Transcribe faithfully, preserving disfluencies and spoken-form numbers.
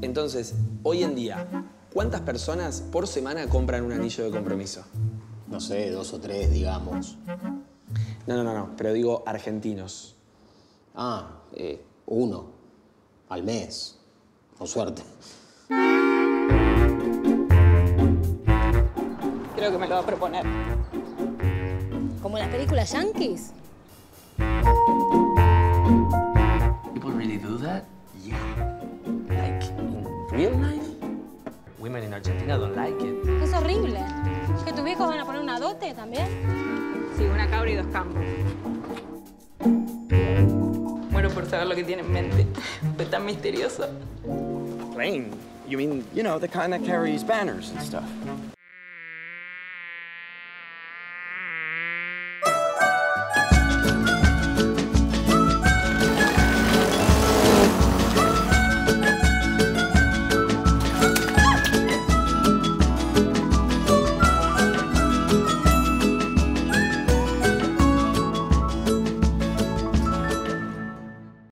Entonces, hoy en día, ¿cuántas personas por semana compran un anillo de compromiso? No sé, dos o tres, digamos. No, no, no, no, pero digo argentinos. Ah, eh, uno al mes, con suerte. Creo que me lo va a proponer. ¿Como en las películas yankees? People really do that? Yeah. Like, in real life? Women in Argentina don't like it. Es horrible. ¿Es que tus viejos van a poner una dote también? Sí, una cabra y dos campos. Bueno, por saber lo que tiene en mente. Fue tan misterioso. Rain, you mean, you know, the kind that carries banners and stuff.